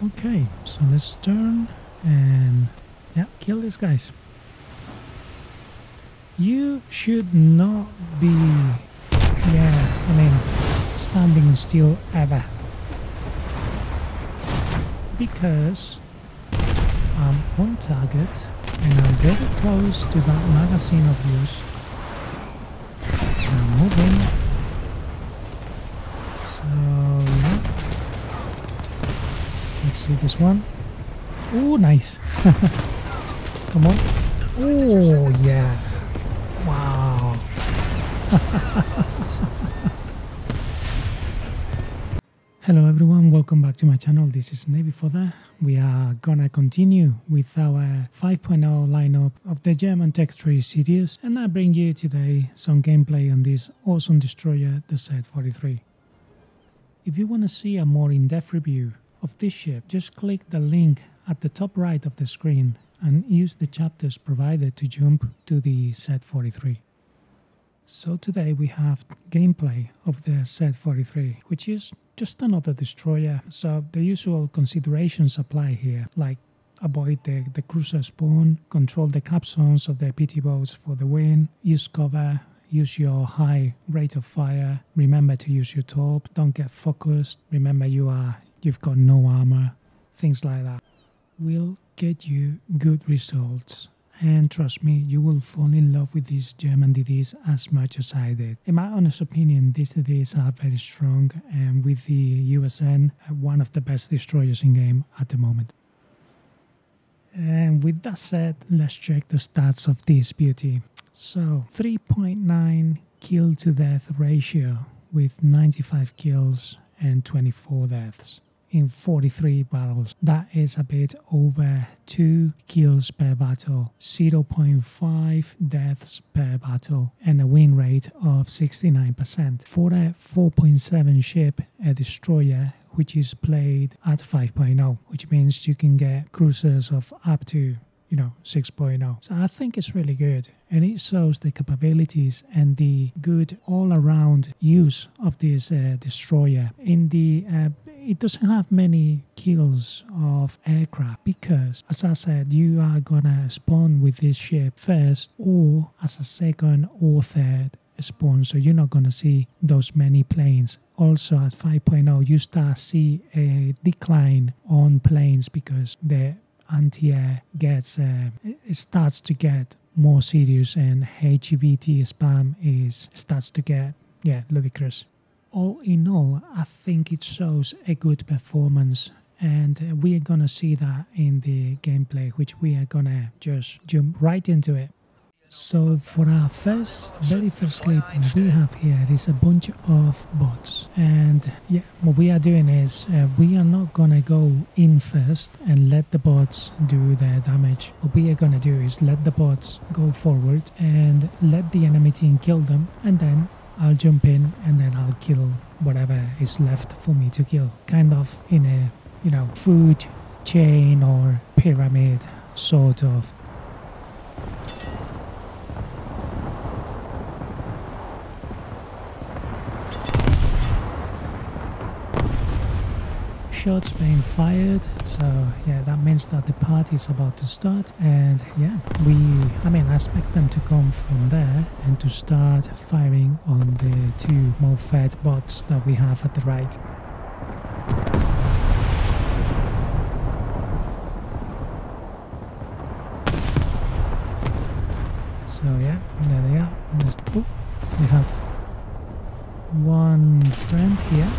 Okay, so let's turn and yeah, kill these guys. You should not be, yeah, I mean, standing still ever, because I'm on target and I'm very close to that magazine of yours. I'm moving. So yeah. Let's see this one. Oh, nice. Come on. Oh yeah. Wow. Hello everyone, welcome back to my channel. This is Navy Fodder. We are gonna continue with our 5.0 lineup of the German Tech 3 series, and I bring you today some gameplay on this awesome destroyer, the Z43. If you want to see a more in-depth review of this ship, just click the link at the top right of the screen and use the chapters provided to jump to the Z43. So today we have gameplay of the Z43, which is just another destroyer, so the usual considerations apply here, like avoid the cruiser spawn, control the capstans of the PT boats for the win, use cover, use your high rate of fire, remember to use your torp, don't get focused, remember you've got no armor, things like that. Will get you good results. And trust me, you will fall in love with these German DDs as much as I did. In my honest opinion, these DDs are very strong, and with the USN, one of the best destroyers in game at the moment. And with that said, let's check the stats of this beauty. So, 3.9 kill to death ratio with 95 kills and 24 deaths in 43 battles. That is a bit over 2 kills per battle, 0.5 deaths per battle, and a win rate of 69%. For a 4.7 ship, a destroyer, which is played at 5.0, which means you can get cruisers of up to, you know, 6.0. So I think it's really good, and it shows the capabilities and the good all-around use of this destroyer. In the it doesn't have many kills of aircraft because, as I said, you are gonna spawn with this ship first or as a second or third spawn, so you're not gonna see those many planes. Also at 5.0 you start see a decline on planes because the anti-air gets it starts to get more serious, and HVT spam starts to get, yeah, ludicrous. All in all, I think it shows a good performance, and we are gonna see that in the gameplay, which we are gonna just jump right into it. So for our very first clip we have here is a bunch of bots, and yeah, what we are doing is we are not gonna go in first and let the bots do their damage. What we are gonna do is let the bots go forward and let the enemy team kill them, and then I'll jump in and then I'll kill whatever is left for me to kill, kind of in a, you know, food chain or pyramid sort of. Shots being fired, so yeah, that means that the party is about to start, and yeah, I expect them to come from there and to start firing on the 2 MOFFETT bots that we have at the right. So yeah, there they are. We have one friend here.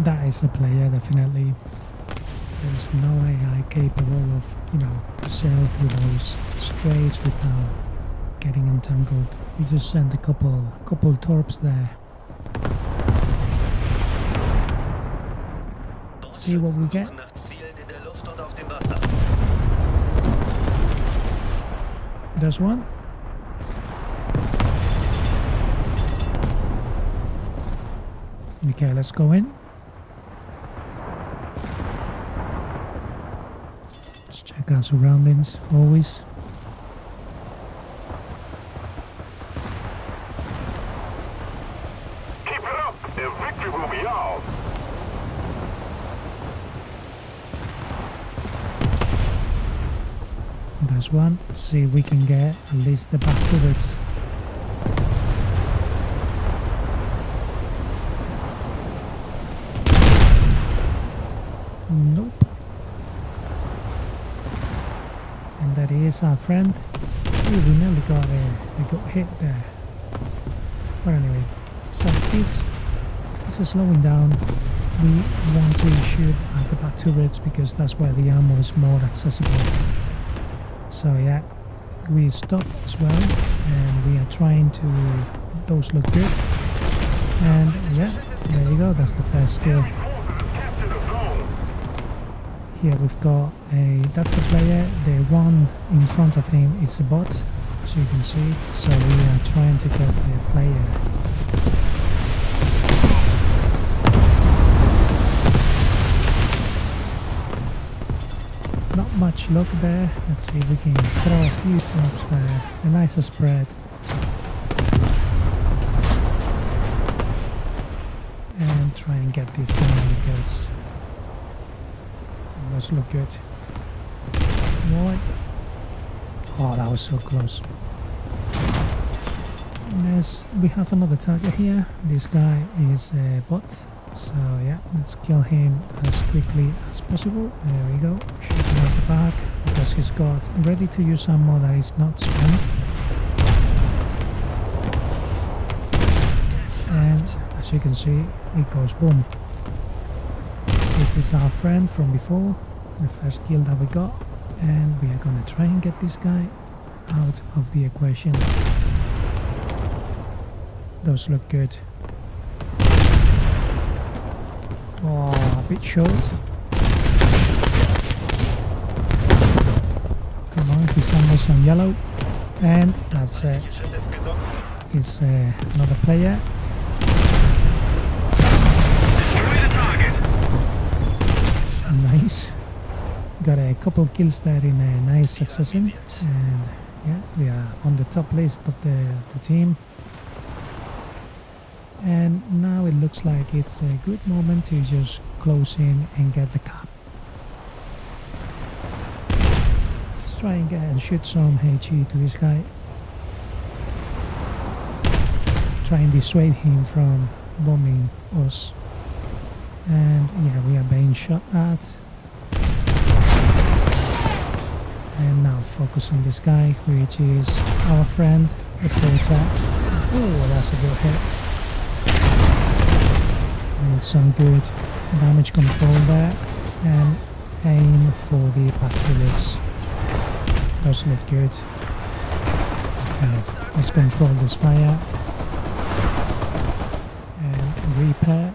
That is a player, definitely. There's no AI capable of, you know, sail through those straits without getting entangled. We just sent a couple torps there. See what we get. There's one. Okay, let's go in. Let's check our surroundings, always. Keep it up! Sentry will be out. There's one. See if we can get at least the back of it. Nope. And there he is, our friend. Ooh, we nearly got there. We got hit there. But anyway, so this is slowing down. We want to shoot at the back turrets because that's where the ammo is more accessible. So yeah, we stopped as well, and we are trying to. Those look good. And yeah, there you go. That's the first skill. Here we've got a. That's a player. The one in front of him is a bot, as you can see. So we are trying to get the player. Much luck there. Let's see if we can throw a few times there. A nicer spread. And try and get this going because it must look good. What? Oh, that was so close. Yes, we have another target here. This guy is a bot. So yeah, let's kill him as quickly as possible. There we go. Shoot him at the back because he's got ready to use ammo that is not spent. And as you can see, it goes boom. This is our friend from before, the first kill that we got, and we are gonna try and get this guy out of the equation. Those look good. Oh, a bit short. Come on, he's almost on yellow. And that's it. It's another player. Destroy the target. Nice. Got a couple of kills there in a nice succession. And yeah, we are on the top list of the team. And now it looks like it's a good moment to just close in and get the cap. Let's try and get and shoot some HE to this guy. Try and dissuade him from bombing us. And yeah, we are being shot at. And now focus on this guy, which is our friend, the Porter. Oh, that's a good hit. Some good damage control there, and aim for the back turrets. Does look good. Okay, let's control this fire and repair.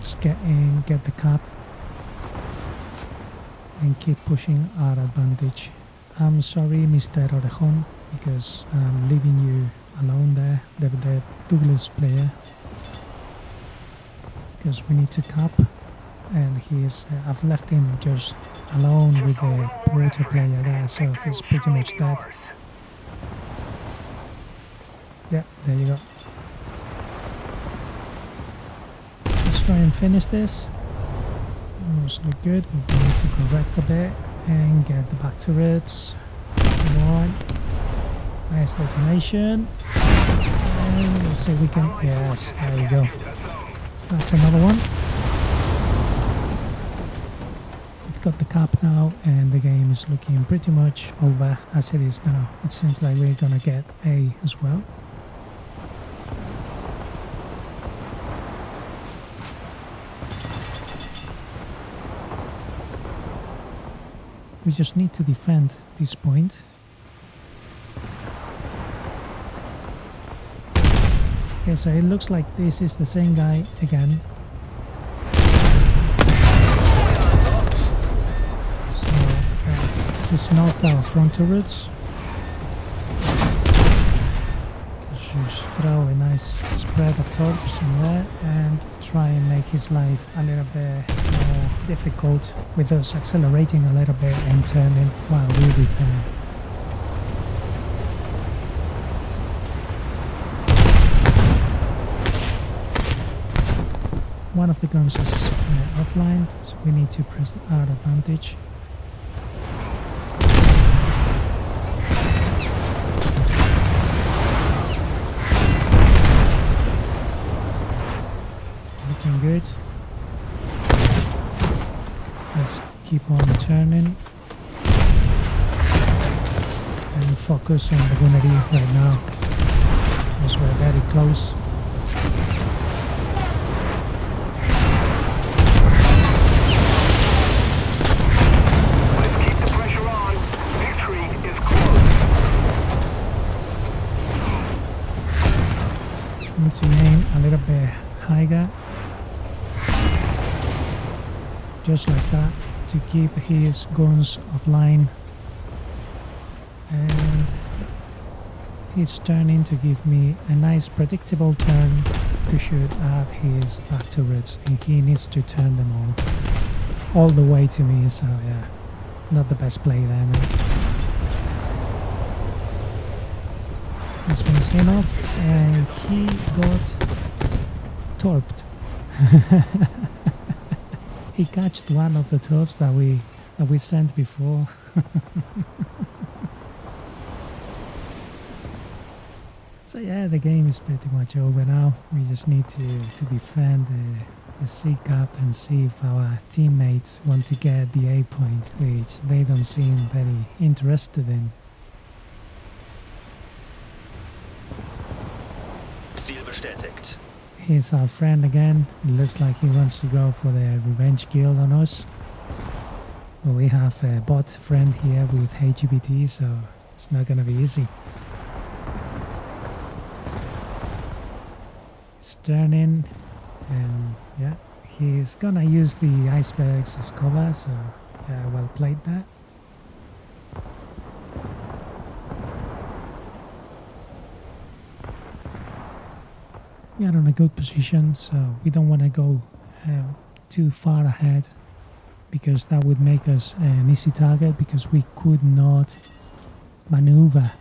Just get in, get the cap, and keep pushing our advantage. I'm sorry, Mr. Orejón, because I'm leaving you alone there, the Douglas player, because we need to cap, and he's I've left him just alone with the Porter player there, so he's pretty much dead. Yeah, there you go. Let's try and finish this. Almost look good. We need to correct a bit. And get the back turrets. Come on. Nice detonation. And let's see if we can. Yes, there we go. That's another one. We've got the cap now, and the game is looking pretty much over as it is now. It seems like we're gonna get A as well. We just need to defend this point. Okay, so it looks like this is the same guy again. So it's not our front turrets. Let's just throw a nice spread of torps in there and try and make his life a little bit more difficult with us accelerating a little bit and turning while we repair. one of the guns is offline, so we need to press the R advantage. Looking good. Let's keep on turning and focus on the gunnery right now, because we're very close. To aim a little bit higher, just like that, to keep his guns offline, and he's turning to give me a nice predictable turn to shoot at his back turrets, and he needs to turn them all the way to me, so yeah, not the best play there, man. Let's finish him off, and he got torped. He catched one of the torps that we sent before. So yeah, the game is pretty much over now. We just need to defend the C cap and see if our teammates want to get the A point, which they don't seem very interested in. Here's our friend again. It looks like he wants to go for the revenge kill on us. But we have a bot friend here with HVT, so it's not gonna be easy. He's turning, and yeah, he's gonna use the icebergs as cover, so yeah, well played there. We are in a good position, so we don't want to go too far ahead, because that would make us an easy target, because we could not maneuver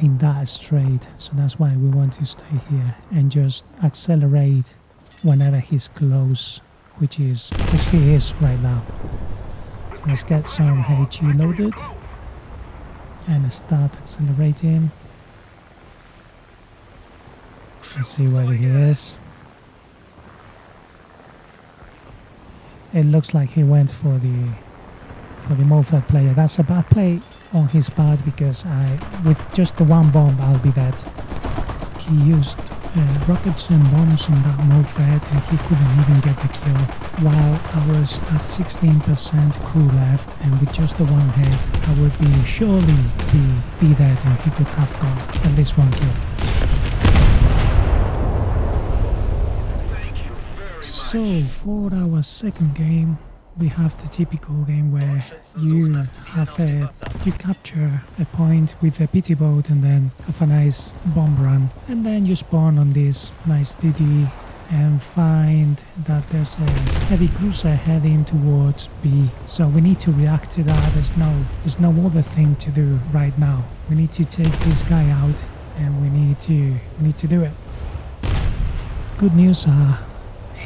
in that straight. So that's why we want to stay here and just accelerate whenever he's close, which he is right now. So let's get some HE loaded and start accelerating. Let's see where he is. It looks like he went for the MOFFETT player. That's a bad play on his part, because with just the one bomb I'll be dead. He used rockets and bombs on that MOFFETT, and he couldn't even get the kill. While I was at 16% crew left, and with just the one hit I would be surely be dead, and he could have got at least one kill. So for our second game, we have the typical game where you capture a point with a PT boat, and then have a nice bomb run, and then you spawn on this nice DD and find that there's a heavy cruiser heading towards B. So we need to react to that. There's no other thing to do right now. We need to take this guy out, and we need to do it. Good news are,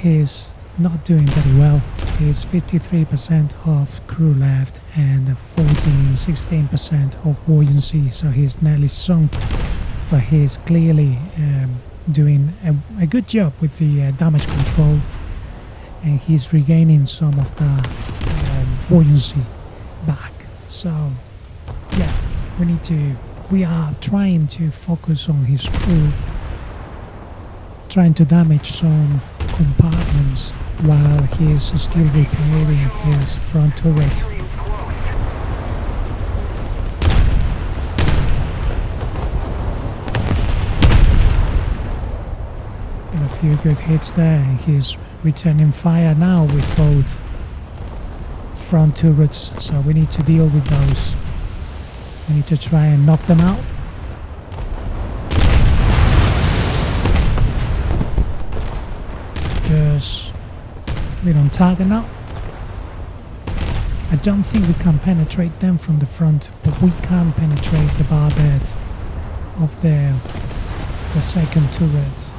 he's not doing very well. He's 53% of crew left and 16% of buoyancy, so he's nearly sunk. But he's clearly doing a good job with the damage control, and he's regaining some of the buoyancy back. So yeah, we are trying to focus on his crew, trying to damage some compartments while he is still repairing his front turret. Got a few good hits there, and he's returning fire now with both front turrets, so we need to deal with those. We need to try and knock them out. We don't target now. I don't think we can penetrate them from the front, but we can penetrate the bar bed of the second turret.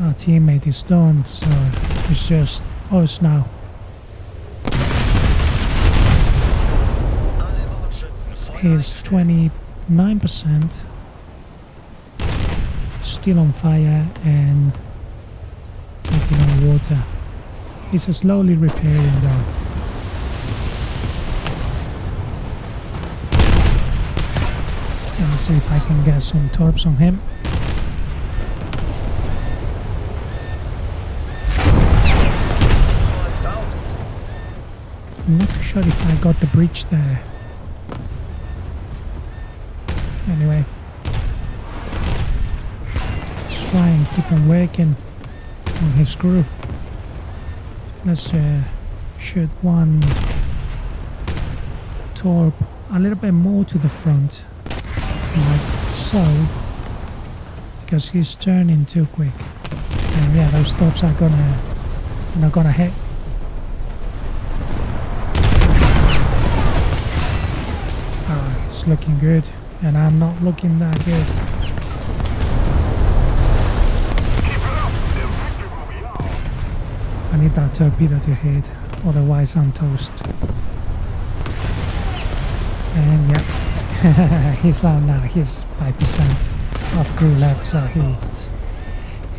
Our teammate is down, so it's just us now. He's 29%, still on fire and taking on water. He's slowly repairing though. I'll see if I can get some torps on him. I'm not sure if I got the breach there. Anyway, let's try and keep on working on his crew. Let's shoot one torp a little bit more to the front, like so, because he's turning too quick. And yeah, those torps are not gonna hit. Oh, it's looking good, and I'm not looking that good. I need that torpedo to hit, otherwise I'm toast. And yeah, he's down now, he's 5% of crew left, so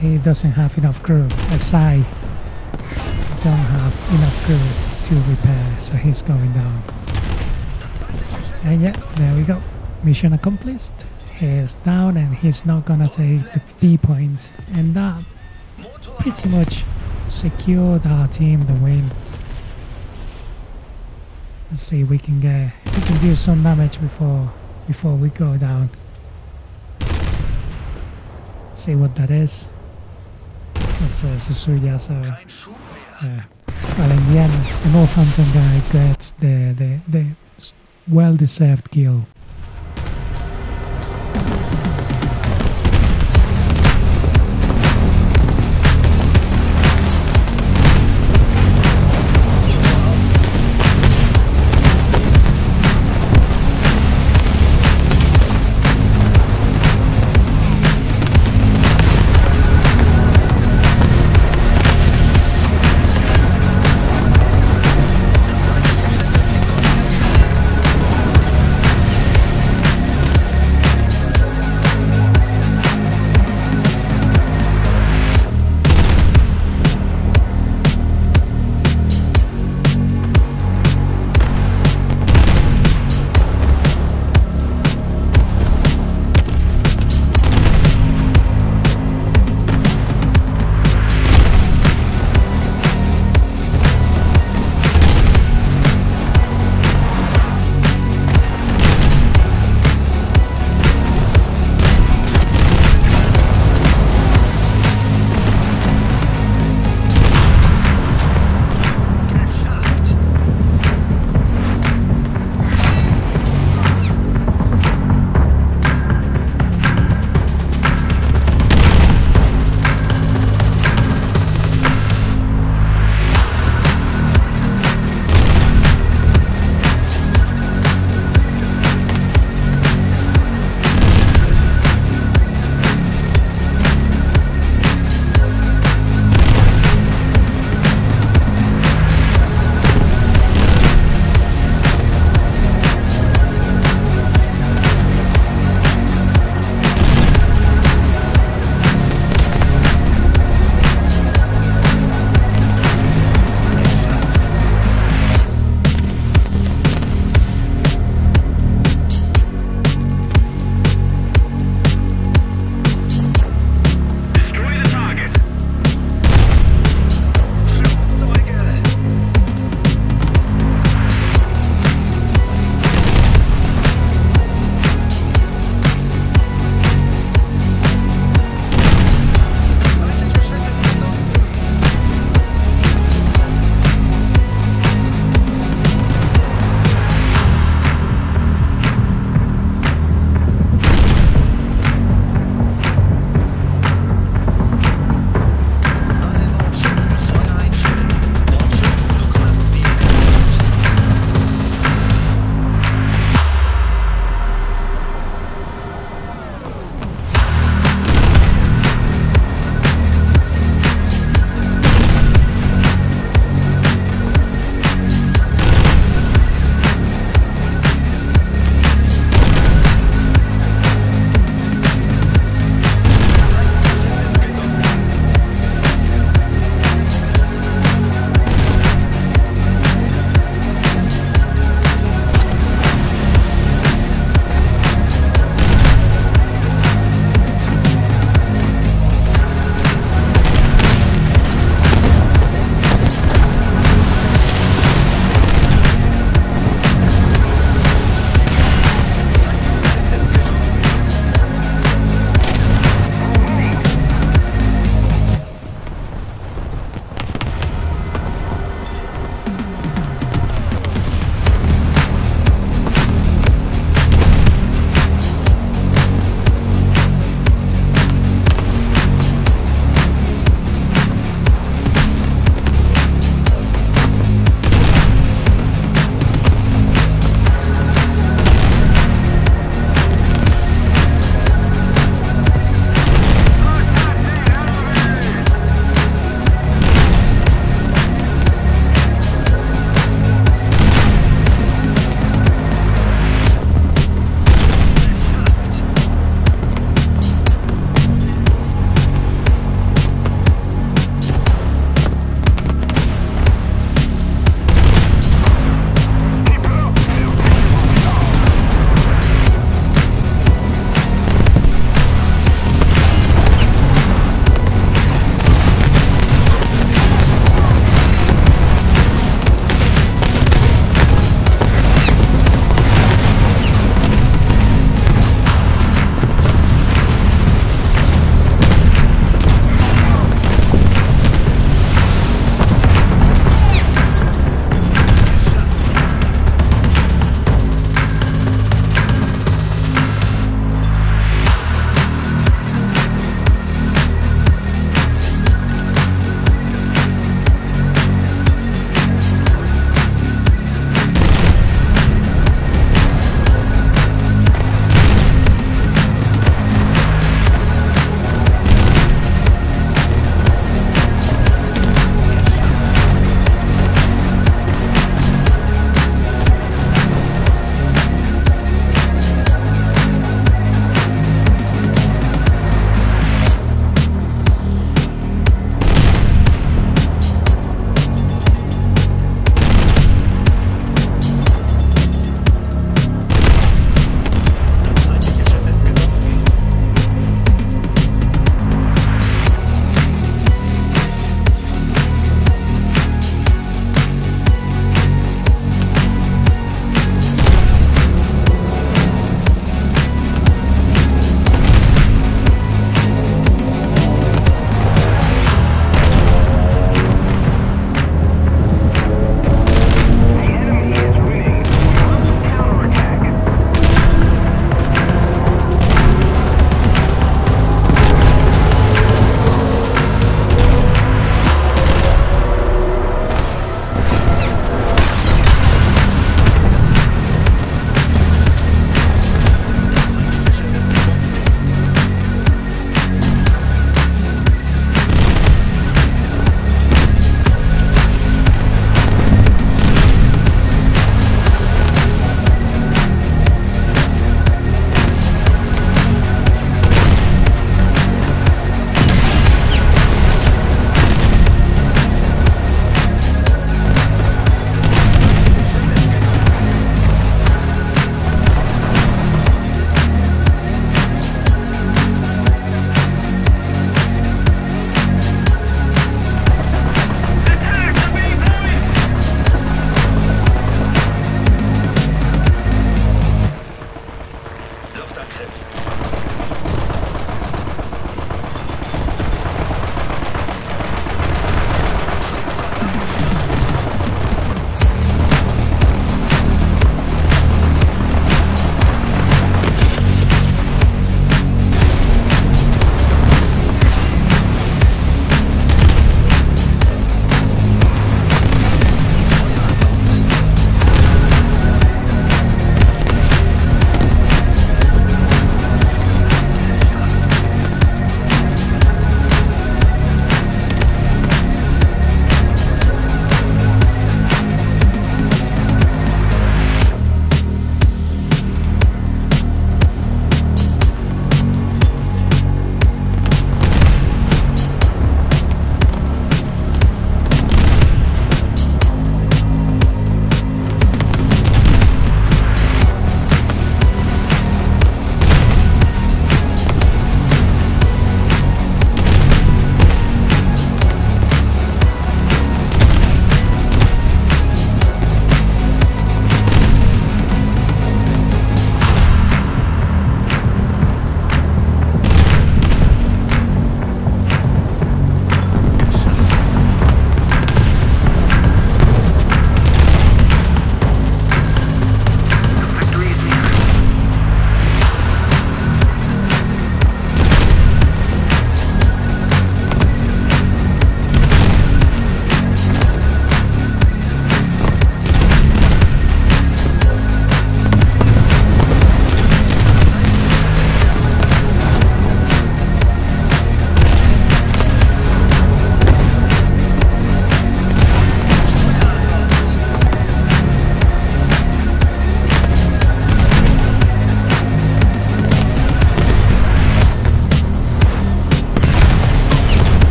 he doesn't have enough crew, as I don't have enough crew to repair, so he's going down. And yeah, there we go, mission accomplished. He's down and he's not gonna take the B points, and that pretty much secured our team the win. Let's see if we can do some damage before we go down. See what that is. That's Susuya, so well, in the end the Northampton guy gets the well deserved kill.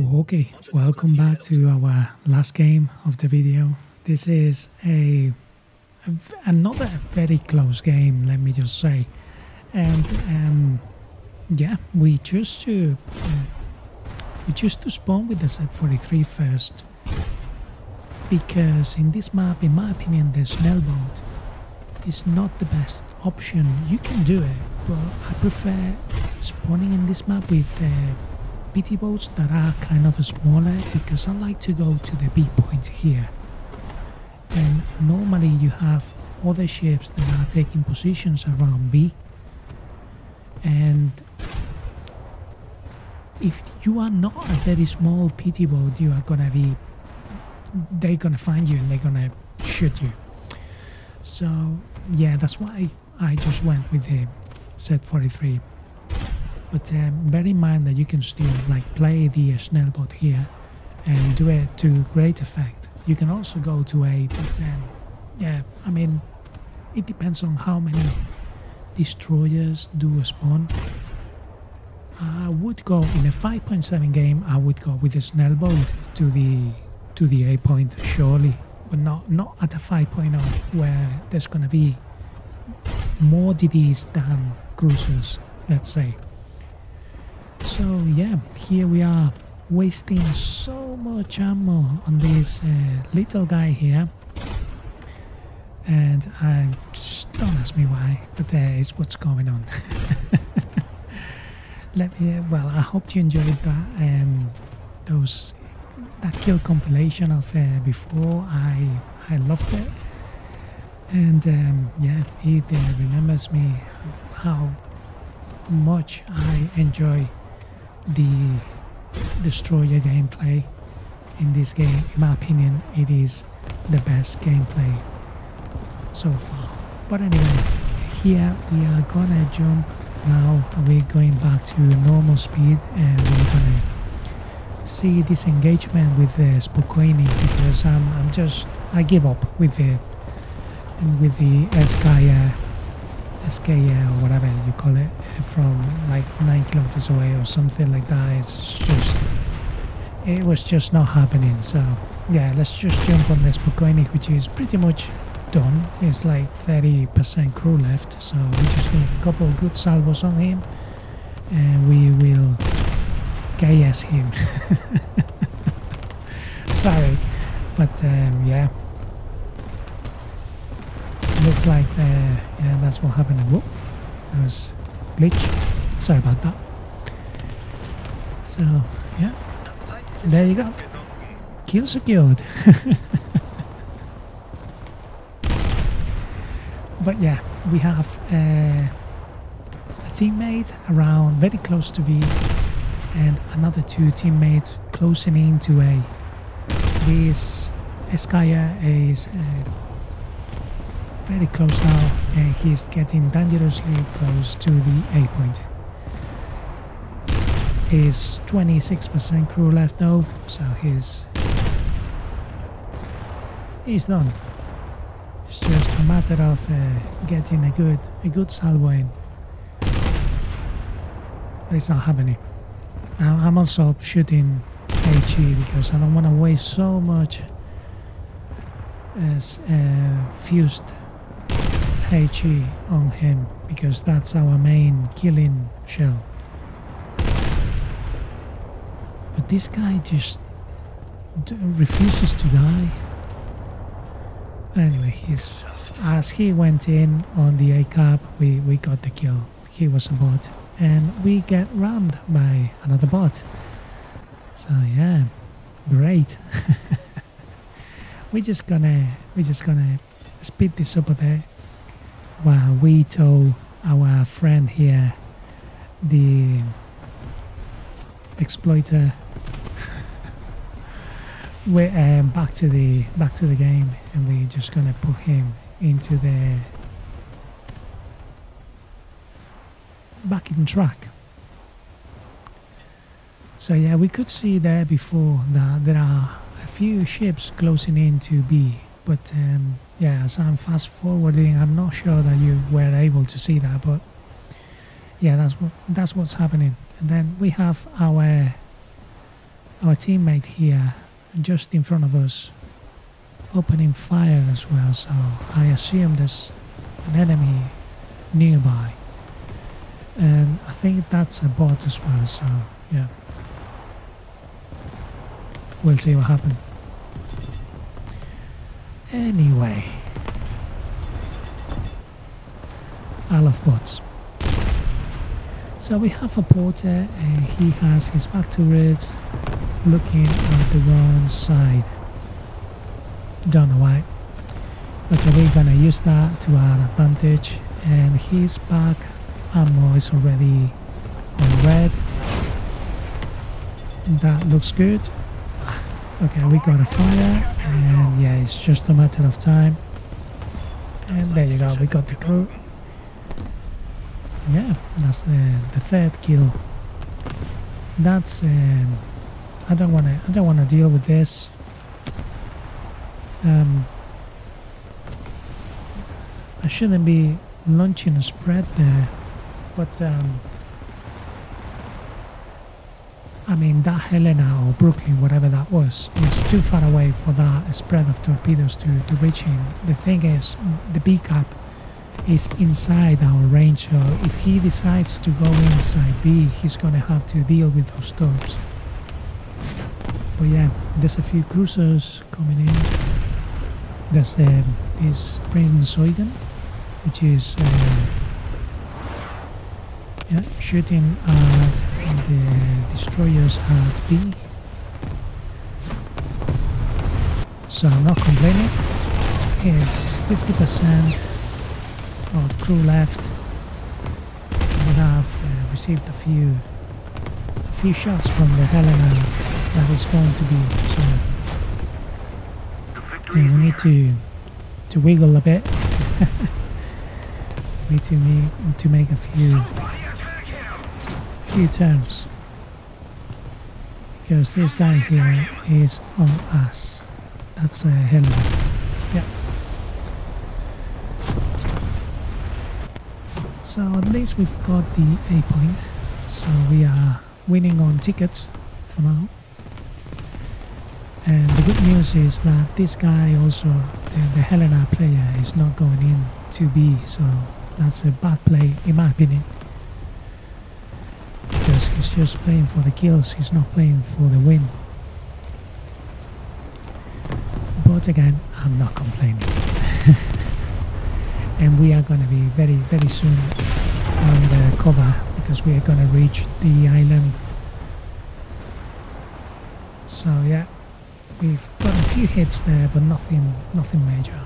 Okay, welcome back to our last game of the video. This is another very close game, let me just say. And yeah, we choose to spawn with the Z43 first, because in this map, in my opinion, the Schnellboot is not the best option. You can do it, but I prefer spawning in this map with PT boats that are kind of smaller, because I like to go to the big point here. And normally you have other ships that are taking positions around B, and if you are not a very small PT boat, you are gonna be, they're gonna find you and they're gonna shoot you. So yeah, that's why I just went with the Z43. But bear in mind that you can still like play the Schnellboot here and do it to great effect. You can also go to A, but yeah, I mean, it depends on how many destroyers do spawn. I would go in a 5.7 game. I would go with a Schnellboot to the A point surely, but not at a 5.0 where there's gonna be more DDs than cruisers, let's say. So yeah, here we are wasting so much ammo on this little guy here, and don't ask me why, but it's what's going on. Well, I hope you enjoyed that that kill compilation of before. I loved it, and yeah, it remembers me how much I enjoy the destroyer gameplay in this game. In my opinion, it is the best gameplay so far. But anyway, here we are gonna jump. Now we're going back to normal speed, and we're gonna see this engagement with the Spookwini, because I give up with the Skya SK or whatever you call it, from like 9 kilometers away or something like that. It was just not happening. So yeah, let's just jump on this Pokoinik, which is pretty much done. It's like 30% crew left, so we just need a couple of good salvos on him and we will KS him. Sorry, but yeah, looks like yeah, that's what happened. Whoop, that was glitch. Sorry about that. So yeah, there you go. Kill secured. But yeah, we have a teammate around very close to B, and another two teammates closing in to A. This Skya is very close now, and he's getting dangerously close to the A point. He's 26% crew left though, so he's done. It's just a matter of getting a good salvo in. But it's not happening. I'm also shooting HE because I don't want to waste so much as fused HE on him, because that's our main killing shell. But this guy just refuses to die. Anyway, as he went in on the A cap, we got the kill. He was a bot, and we get rammed by another bot. So yeah, great. We're just gonna speed this up a bit while we tow our friend here, the exploiter, we're back to the game, and we're just gonna put him into the back in track. So yeah, we could see there before that there are a few ships closing in to B, but yeah, as I'm fast forwarding, I'm not sure that you were able to see that, but yeah, that's what's happening. And then we have our Our teammate here, just in front of us, opening fire as well, so I assume there's an enemy nearby. And I think that's a bot as well, so yeah. We'll see what happens. Anyway. I love bots. So we have a porter and he has his back to it, looking at the wrong side. Don't know why. But we're gonna use that to our advantage, and his back ammo is already on red. That looks good. Okay, we got a fire, and yeah, it's just a matter of time. And there you go, we got the crew. Yeah, that's the third kill. That's I don't wanna deal with this. I shouldn't be launching a spread there, but I mean, that Helena or Brooklyn, whatever that was, is too far away for that spread of torpedoes to reach him. The thing is, the B-cap is inside our range, so if he decides to go inside B, he's gonna have to deal with those torps. But yeah, there's a few cruisers coming in. There's this Prinz Eugen, which is yeah, shooting at the destroyers at B. So I'm not complaining. It's 50% of crew left. We have received a few shots from the Helena that is going to be. So yeah, we need to wiggle a bit. We need to make a few turns, because this guy here is on us. That's a Helena. Yeah. So at least we've got the A point, so we are winning on tickets for now. And the good news is that this guy also, the Helena player, is not going in to B, so that's a bad play in my opinion. Because he's just playing for the kills, he's not playing for the win. But again, I'm not complaining. And we are going to be very, very soon on the cover, because we are going to reach the island. So yeah, we've got a few hits there, but nothing major.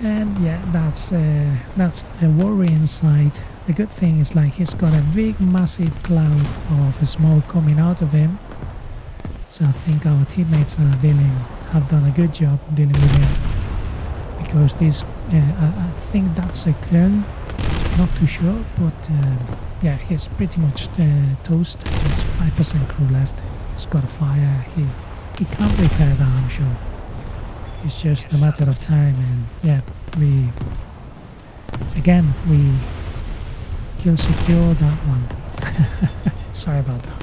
And yeah, that's a worrying sight. The good thing is, like, he's got a big, massive cloud of smoke coming out of him. So I think our teammates are have done a good job dealing with him. Because this, I think that's a Kern, not too sure, but yeah, he's pretty much toast. There's 5% crew left, he's got a fire, he can't repair that, I'm sure. It's just a matter of time, and yeah, we kill secure that one. Sorry about that.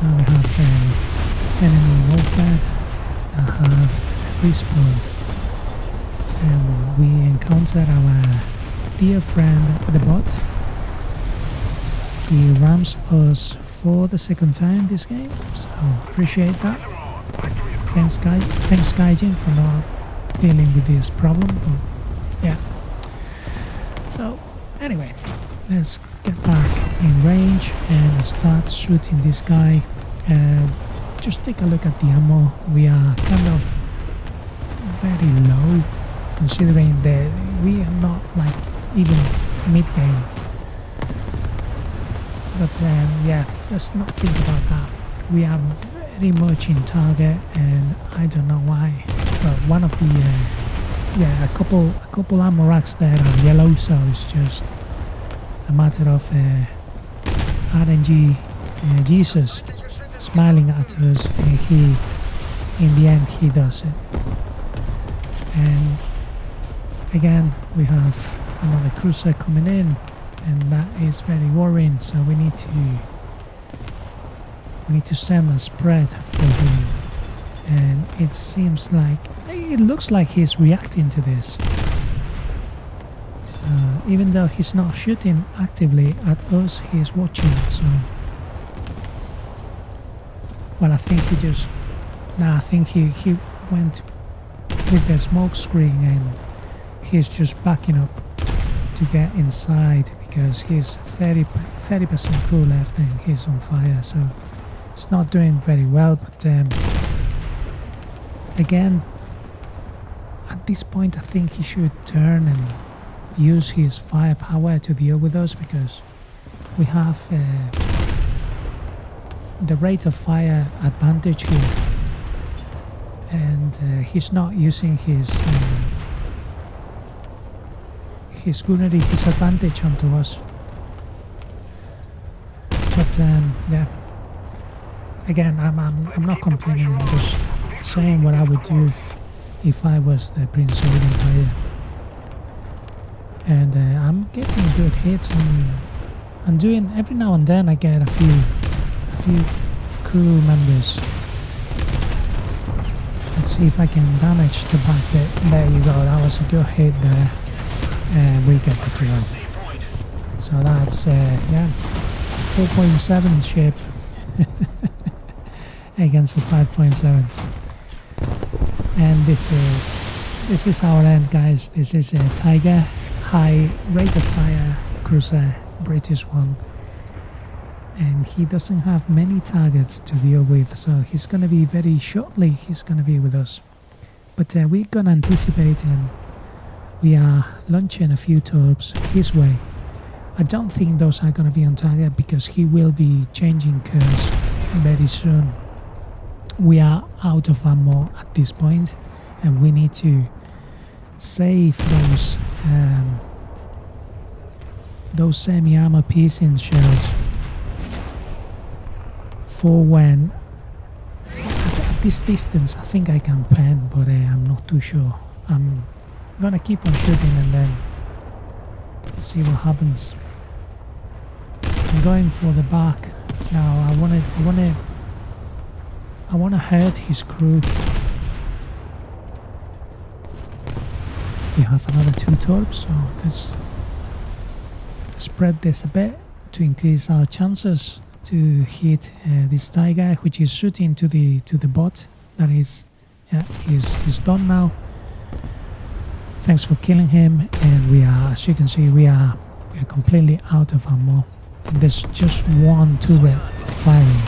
Now we have enemy MOFFETT, respawned, and we encountered our dear friend the bot. He rams us for the second time this game, so appreciate that. Thanks Gaijin for not dealing with this problem, but yeah. So anyway, let's get back in range and start shooting this guy. Just take a look at the ammo. We are kind of very low, considering that we are not like even mid-game. But yeah, let's not think about that. We are very much in target, and I don't know why, but one of the yeah, a couple ammo racks there are yellow, so it's just a matter of RNG Jesus smiling at us, and in the end he does it. And again, we have another cruiser coming in, and that is very worrying. So we need to send a spread for him, and it seems like it looks like he's reacting to this. So even though he's not shooting actively at us, he's watching. So well, I think he just I think he went with the smoke screen and he's just backing up to get inside, because he's 30% crew left and he's on fire, so it's not doing very well. But again, at this point I think he should turn and use his firepower to deal with us, because we have the rate of fire advantage here, and he's not using his gunnery, his advantage onto us. But yeah, again, I'm not complaining, I'm just saying what I would do if I was the Prinz Eugen player. And I'm getting good hits, and I'm doing every now and then I get a few crew members. Let's see if I can damage the back bit. There you go, that was a good hit there. And we get the kill. So that's, yeah, 4.7 ship against the 5.7. And this is our end, guys. This is a Tiger, high rate of fire cruiser, British one. And he doesn't have many targets to deal with, so he's going to be very shortly, he's going to be with us. But we're going to anticipate him. We are launching a few torps his way. I don't think those are going to be on target, because he will be changing course very soon. We are out of ammo at this point, and we need to save those semi-armor piercing shells for when, at this distance I think I can pen, but I'm not too sure. I'm gonna keep on shooting and then see what happens. I'm going for the back now. I wanna hurt his crew. We have another 2 torps, so let's spread this a bit to increase our chances to hit this Tiger, which is shooting to the bot. That is, yeah, he's done now. Thanks for killing him, and we are, as you can see, we are completely out of ammo. And there's just one turret firing,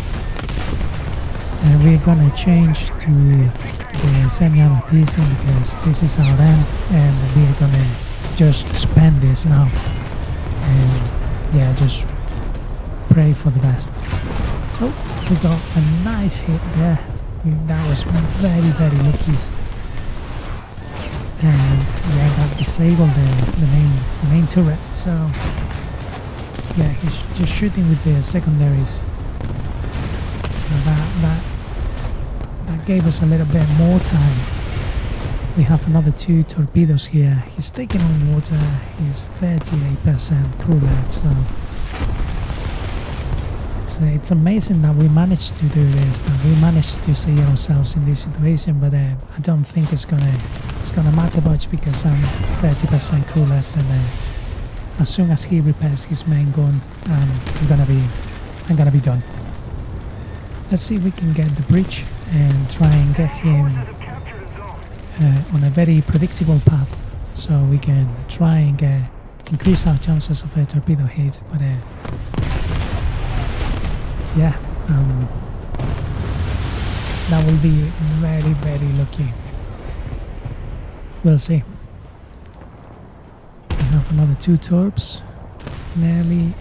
and we're gonna change to the semi-armor piercing, because this is our end, and we're gonna just spend this now, and yeah, just pray for the best. Oh, we got a nice hit there. That was very, very lucky. And yeah, that disabled the main turret. So yeah, he's just shooting with the secondaries. So that gave us a little bit more time. We have another 2 torpedoes here. He's taking on water. He's 38% crew left. So it's amazing that we managed to do this, that we managed to see ourselves in this situation. But I don't think it's gonna matter much, because I'm 30% crew left, and as soon as he repairs his main gun, I'm gonna be done. Let's see if we can get the bridge and try and get him on a very predictable path, so we can try and increase our chances of a torpedo hit. But yeah, that will be very, very lucky. We'll see. We have another 2 torps. Nearly.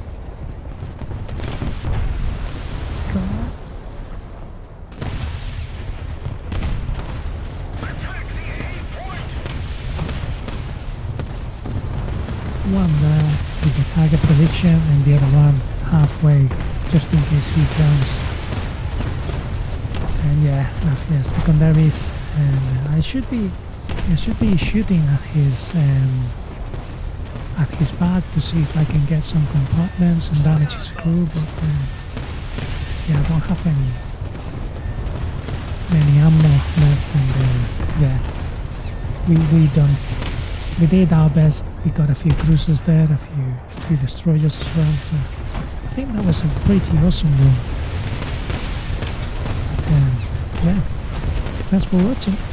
Come on. One there with the target prediction, and the other one halfway, just in case he turns. And yeah, that's the secondaries, and I should be shooting at his at his back to see if I can get some compartments and damage his crew, but yeah, I don't have any ammo left, and yeah, we did our best. We got a few cruisers there, a few destroyers as well, so I think that was a pretty awesome one. But yeah, thanks for watching.